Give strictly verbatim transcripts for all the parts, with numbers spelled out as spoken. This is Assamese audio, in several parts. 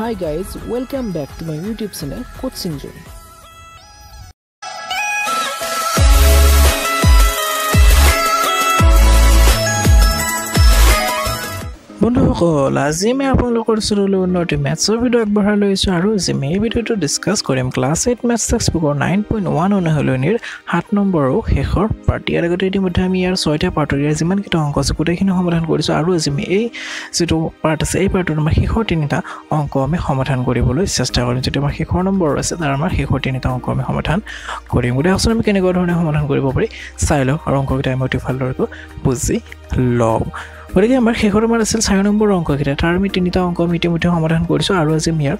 Hi guys, welcome back to my YouTube channel Coaching Zone. বন্ধুসকল আজি আমি আপোনালোকৰ সৈতে উন্নতি ম্যাথছৰ ভিডিও আগবঢ়াই লৈছো আৰু আজি আমি এই ভিডিওটো ডিসকাস কৰিম ক্লাস eight ম্যাথছ টেক্সটবুকৰ nine point one অনুশীলনীৰ seven নম্বৰৰ শেষৰ পাৰ্টি। ইয়াৰ আগতে ইতিমধ্যে আমি ইয়াৰ six টা পাৰ্টৰ যিমান কেইটা অংক আছে গোটেইখিনি সমাধান কৰিছো আৰু আজি আমি এই যেটো পাৰ্ট আছে এই পাৰ্টৰ আমাৰ শেষৰ তিনিটা অংক আমি সমাধান কৰিবলৈ চেষ্টা কৰিম। যেটো আমাৰ শেষৰ নম্বৰ আছে তাৰ আমাৰ শেষৰ তিনিটা অংক আমি সমাধান কৰিম। গতিকে আচলতে আমি কেনেকৈ ধৰণে সমাধান কৰিব পাৰি চাই লওঁ আৰু অংককেইটা আমি অতি ভালদৰে বুজি লওঁ। গতিকে আমাৰ শেষৰ আমাৰ আছিল চাৰি নম্বৰ অংককেইটা, তাৰ আমি তিনিটা অংক আমি ইতিমধ্যে সমাধান কৰিছোঁ আৰু আজি আমি ইয়াৰ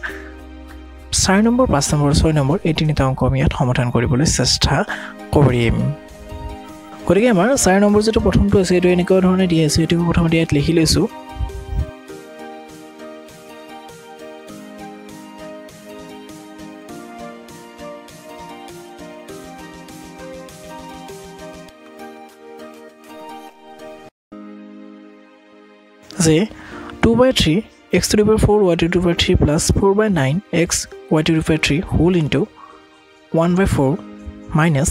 চাৰি নম্বৰ পাঁচ নম্বৰ ছয় নম্বৰ এই তিনিটা অংক আমি ইয়াত সমাধান কৰিবলৈ চেষ্টা কৰিম। গতিকে আমাৰ চাৰি নম্বৰ যেটো প্ৰথমটো আছে এইটো এনেকুৱা ধৰণে দিয়া আছে, এইটো প্ৰথমতে ইয়াত লিখি লৈছোঁ। two by three x to the power four y to the power three plus four by nine x y to the power three whole into one by four minus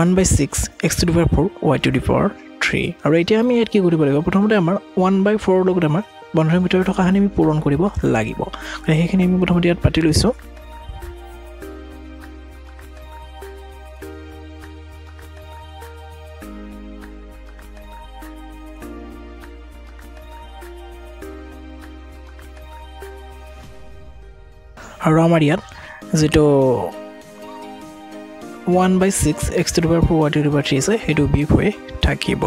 one by six x to the power four y to the power three আৰু এতিয়া আমি ইয়াত কি কৰিব লাগিব প্ৰথমতে আমাৰ one by four লগত আমাৰ one hundred মিটাৰ থকা হানি আমি পূৰণ কৰিব লাগিব। মানে এইখিনি আমি প্ৰথমতে ইয়াত পাতি লৈছো। আৰু আমাৰ ইয়াত যেটো one by six x to the power four y to the power three আছে হেতু বিক হৈ থাকিব।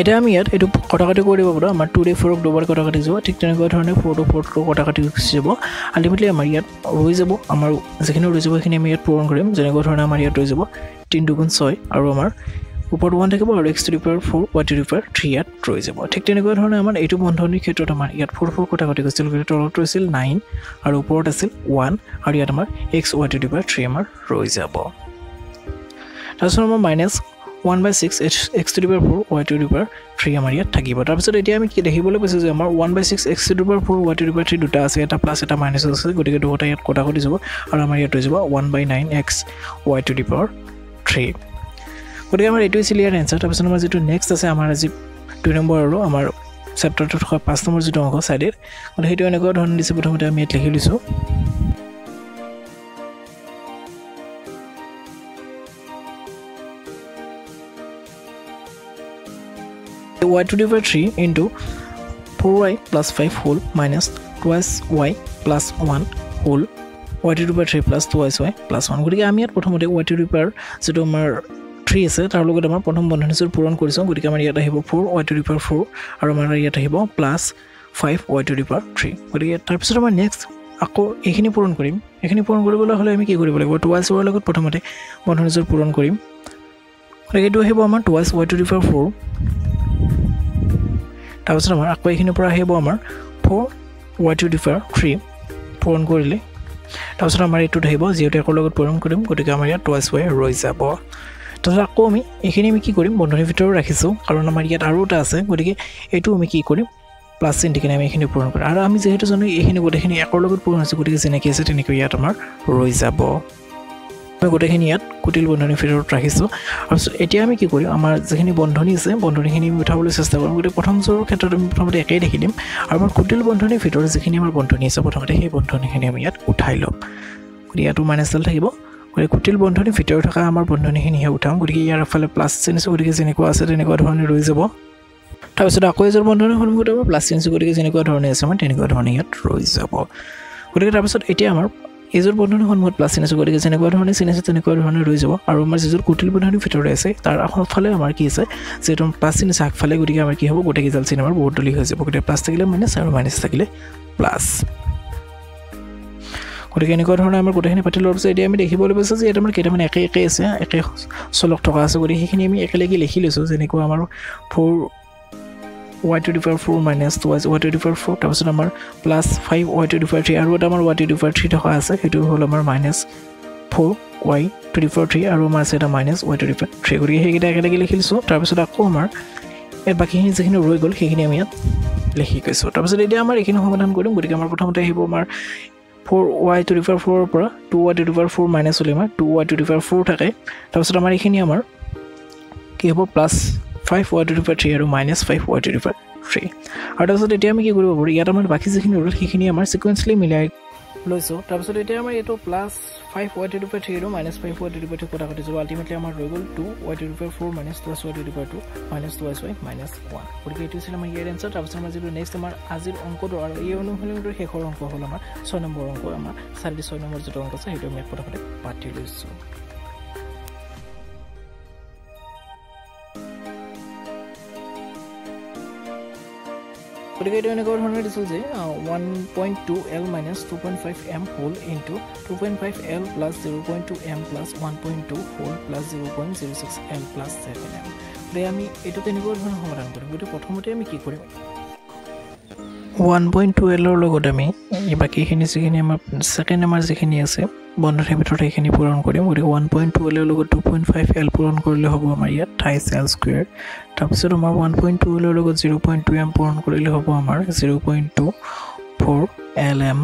এটা আমি ইয়াত এটো কটাকাটি কৰি দিব পাৰো, আমাৰ two by four ক দুবাৰ কটাকাটি যাব, ঠিক তেনে ধৰণে four by four ক কটাকাটি যাব। আলটিমেটলি আমাৰ ইয়াত ৰৈ যাব, আমাৰ যেখিনি ৰৈ যাব সেখিনি আমি ইয়াত পূৰণ কৰিম। যেনে ধৰণে আমাৰ ইয়াত ৰৈ যাব three two six আৰু আমাৰ উপৰ one থাকিব আৰু x to the power four y to the power three ইয়াত ৰৈ যাব। ঠিক তেনেকৈ ধৰণে আমাৰ এইটো বন্ধনীৰ ক্ষেত্ৰত আমাৰ ইয়াত four four কটাকটি গৈছিল, গতিকে তলত ৰৈছিল nine আৰু ওপৰত আছিল one আৰু ইয়াত আমাৰ x y to the power three আমাৰ ৰৈ যাব। তাৰপিছত আমাৰ minus one by six x to the power four y to the power three আমাৰ ইয়াত থাকিব। তাৰপিছত এতিয়া আমি কি দেখিবলৈ পাইছো যে আমাৰ one by six x to the power four y to the power three দুটা আছে, এটা প্লাস এটা মাইনাস আছে, গতিকে দুটা ইয়াত কটাকটি যাব আৰু আমাৰ ইয়াত ৰৈ যাব one by nine x y to the power three। গতিকে আমাৰ এইটো আছিল ইয়াৰ এনসাৰ। তাৰপিছত আমাৰ যেটো নেক্সট আছে আমাৰ আজি দুই নম্বৰ আৰু আমাৰ চেপ্টাৰটো থকা পাঁচ নম্বৰ যেটো অংক সাইডৰ, গতিকে সেইটো এনেকুৱা ধৰণে দিছে। প্ৰথমতে আমি ইয়াত লিখি লৈছো y to the power three into four y plus five whole minus twice y plus one whole y to the power three plus twice y plus one। গতিকে আমি ইয়াত প্ৰথমতে y to the power যেটো আমাৰ three আছে তাৰ লগত আমাৰ প্ৰথম বন্ধনীৰ পূৰণ কৰিছো, গতিকে আমাৰ ইয়াত আহিব four y to the power four আৰু আমাৰ ইয়াত আহিব plus five y to the power three। গতিকে তাৰপিছত আমাৰ নেক্সট আকৌ এইখিনি পূৰণ কৰিম। এইখিনি পূৰণ কৰিবলৈ হ'লে আমি কি কৰিব লাগিব two y লগত প্ৰথমতে বন্ধনীৰ পূৰণ কৰিম, গতিকে এইটো আহিব আমাৰ two y to the power four। তাৰপিছত আমাৰ আকৌ এইখিনি পৰা আহিব আমাৰ four y to the power three পূৰণ কৰিলে, তাৰপিছত আমাৰ এইটো আহিব জিৰ'ৰ লগত পূৰণ কৰিম, গতিকে আমাৰ ইয়াত two y ৰৈ যাব। তাৰপিছত আকৌ আমি এইখিনি আমি কি কৰিম বন্ধনীৰ ভিতৰত ৰাখিছোঁ কাৰণ আমাৰ ইয়াত আৰু এটা আছে, গতিকে এইটো আমি কি কৰিম প্লাছ চিন দিকে আমি এইখিনি পূৰণ কৰিম আৰু আমি যেহেতু জানো এইখিনি গোটেইখিনি একৰ লগত পূৰণ হৈছে, গতিকে যেনেকৈ আছে তেনেকৈ ইয়াত আমাৰ ৰৈ যাব। আমি গোটেইখিনি ইয়াত কুটিল বন্ধনীৰ ভিতৰত ৰাখিছোঁ। আৰু এতিয়া আমি কি কৰিম আমাৰ যেখিনি বন্ধনী আছে বন্ধনীখিনি আমি উঠাবলৈ চেষ্টা কৰিম, গতিকে প্ৰথম জোৰৰ ক্ষেত্ৰত আমি প্ৰথমতে একেই দেখি দিম আৰু আমাৰ কুটিল বন্ধনীৰ ভিতৰত যিখিনি আমাৰ বন্ধনী আছে প্ৰথমতে সেই বন্ধনীখিনি আমি ইয়াত উঠাই ল'ম। গতিকে ইয়াতো মাইনাছ ডাল থাকিব, গতিকে কুটিল বন্ধনীৰ ভিতৰত থকা আমাৰ বন্ধনীখিনিহে উঠাম, গতিকে ইয়াৰ ফালে প্লাছ চিন আছে, গতিকে যেনেকুৱা আছে তেনেকুৱা ধৰণে ৰৈ যাব। তাৰপিছত আকৌ এযোৰ বন্ধনীৰ সন্মুখত আমাৰ প্লাছ চিন আছে, গতিকে যেনেকুৱা ধৰণে আছে আমাৰ তেনেকুৱা ধৰণে ইয়াত ৰৈ যাব। গতিকে তাৰপিছত এতিয়া আমাৰ এযোৰ বন্ধনীৰ সন্মুখত প্লাছ চিন আছে, গতিকে যেনেকুৱা ধৰণে চিন আছে তেনেকুৱা ধৰণে ৰৈ যাব। আৰু আমাৰ যিযোৰ কুটিল বন্ধনীৰ ভিতৰত আছে তাৰ আগফালে আমাৰ কি আছে যিহেতু প্লাছ চিন আছে আগফালে, গতিকে আমাৰ কি হ'ব গোটেইকেইডাল চিন আমাৰ বহুত দলি হৈ যাব, গতিকে প্লাছ থাকিলে মাইনাছ আৰু মাইনাছ থাকিলে প্লাছ। গতিকে এনেকুৱা ধৰণে আমাৰ গোটেইখিনি পাতি লোৱাৰ পিছত এতিয়া আমি দেখিবলৈ পাইছোঁ যে ইয়াত আমাৰ কেইটামান একে একে আছে, একে চলক থকা আছে, গতিকে সেইখিনি আমি একেলগে লিখি লৈছোঁ। যেনেকৈ আমাৰ four y to the power four minus twice y to the power four, তাৰপিছত আমাৰ plus five y to the power three আৰু এটা আমাৰ y to the power three থকা আছে, সেইটো হ'ল আমাৰ minus four y to the power three আৰু আমাৰ আছে এটা minus y to the power three, গতিকে সেইকেইটা একেলগে লিখি লৈছোঁ। তাৰপিছত আকৌ আমাৰ ইয়াত বাকীখিনি যিখিনি ৰৈ গ'ল সেইখিনি আমি ইয়াত লিখি কৈছো তাৰপিছত এতিয়া আমাৰ এখিনি সমাধান কৰিম গতিকে আমাৰ প্ৰথমতে আহিব আমাৰ four y to the power four পৰা two y to the power four minus ওলিমা two y to the power four থাকে তাৰপিছত আমাৰ এখিনি আমাৰ কি হ'ব plus five y to the power three আৰু minus five y to the power three আৰু তাৰপিছত এতিয়া আমি কি কৰিব পাৰো ইয়াত আমাৰ বাকি যিখিনি ৰুল সেইখিনি আমাৰ সিকুৱেন্সলি মিলাই লৈছো তাৰপিছত এতিয়া আমাৰ এটো plus five y to the power three আৰু minus five y to the power two কথা কৈছো আলটিমেটলি আমাৰ হৈ গ'ল two y to the power four minus two y to the power two minus two y minus one গতিকে এইটো ছিল আমাৰ ইয়াৰ এনসাৰ তাৰপিছত আমাৰ যিটো নেক্সট আমাৰ আজিৰ অংকটো আৰু এই অনুশীলনৰ শেষৰ অংক হ'ল আমাৰ six নম্বৰ অংক আমাৰ forty-six নম্বৰ যিটো অংক আছে সেইটো আমি পঢ়াতে পাতি লৈছো Particularly when I got hundred results, one point two L minus two point five M whole into two point five L plus zero point two M plus one point two whole plus zero point zero six M plus seven M. Today I am going to do one homework. Today what I am going to do? one point two L logo. Today I am going to do second number. Today I am going to do one point two L logo two point five L पूर्ण कर ले होगा हमारे यहाँ twenty-eight L square. तब से हमार one point two L लोगों zero point two M पूर्ण कर ले होगा हमारे zero point two four L M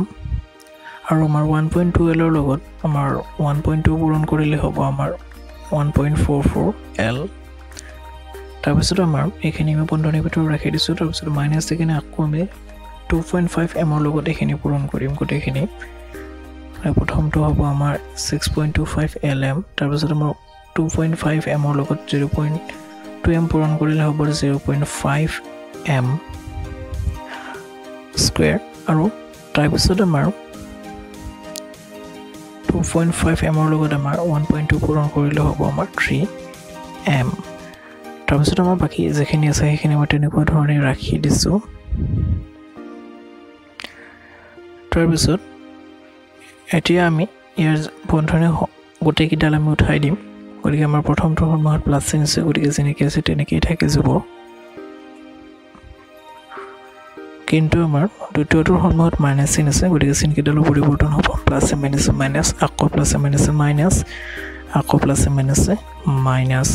और हमार one point two L लोगों हमार one point two पूर्ण कर ले होगा हमार one point four four L तब से हमार एक ही में पंद्रह बिटो रखे दिसो तब से माइनस एक ने आपको हमें two point five M लोगों एक ही ने पूर्ण करें को एक ही ने प्रथम तो होगा हमार six point two five L M तब से हमार two point five M लोगों zero point two M पूर्ण करेले होबर zero point five M square आरो ट्राइबसो दमार two point five M लोगो दमार one point two पूर्ण करेले होबो अमर three M ट्राइबसो दमार बाकी जेखिनि আছে हेखिनि मते ने पढने राखि दिसो ट्राइबसो एटिया आमी यार बन्धने गोटे कि डाल आमी उठाइ दिम গৰিকে আমাৰ প্ৰথমটো হৰমাৰ প্লাস চিন আছে গৰিকে যেনেকে আছে তেনেকেই থাকি যাব কিন্তু আমাৰ দ্বিতীয়টো হৰমাত মাইনাস চিন আছে গৰিকে চিন কেডাল পৰিৱৰ্তন হ'ব প্লাস মাইনাস মাইনাস আকৌ প্লাস মাইনাস মাইনাস আকৌ প্লাস মাইনাস মাইনাস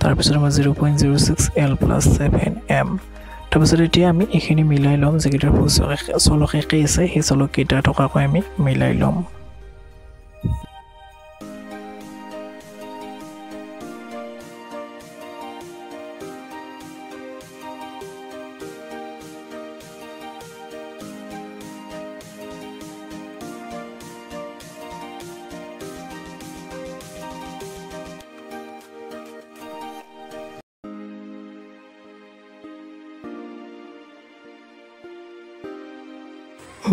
তাৰ পিছত আমাৰ zero point zero six L plus seven M তাৰপিছত এতিয়া আমি এখিনি মিলাই লম যেকিটা ফুলছক চলক একেই আছে হে চলক কেইটা টকা কৈ আমি মিলাই লম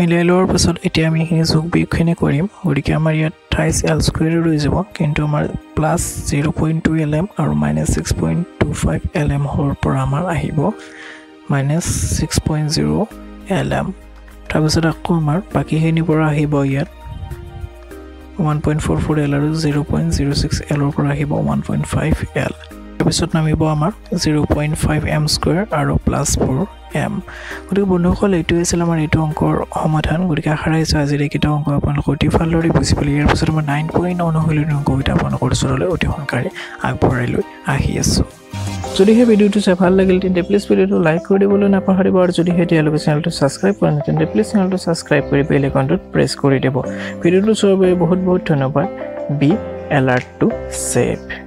মিলাইলৰ পাছত এতিয়া আমি এখিনি যোগ বিয়োগখিনি কৰিম গৰিকে আমাৰ ইয়াত twenty-eight L স্কয়াৰ ৰৈ যাব কিন্তু আমাৰ plus zero point two L M আৰু minus six point two five L M হৰ পৰা আমাৰ আহিব minus six point zero L M তাৰপিছত আকৌ আমাৰ বাকিখিনি পৰা আহিব ইয়াত one point four four L আৰু zero point zero six L পৰা আহিব one point five L তাৰপিছত নামিব আমাৰ zero point five M square আৰু প্লাস four M গৰিকে বন্ধুসকল এইটো আছিল আমাৰ এইটো অংকৰ সমাধান গৰিকে আখৰাইছো আজি ৰেকিটা অংক আপোনালোক অতি ভালদৰে বুজি পালে ইয়াৰ পিছত আমাৰ nine point nine নহৈলেন অংকটা আপোনালোকৰ ওচৰলৈ অতি সোনকালে আগবঢ়াইলৈ আহি আছো যদি এই ভিডিওটো চাই ভাল লাগিল তেন্তে প্লিজ ভিডিওটো লাইক কৰি দিবলৈ নাপাহৰিব আৰু যদি এই টেলিভিছন চেনেলটো সাবস্ক্ৰাইব কৰা নাই তেন্তে প্লিজ চেনেলটো সাবস্ক্ৰাইব কৰি বেল আইকনটো প্ৰেছ কৰি দিব ভিডিওটো চোৱাৰ বাবে বহুত বহুত ধন্যবাদ বি এলাৰ্ট টু সেভ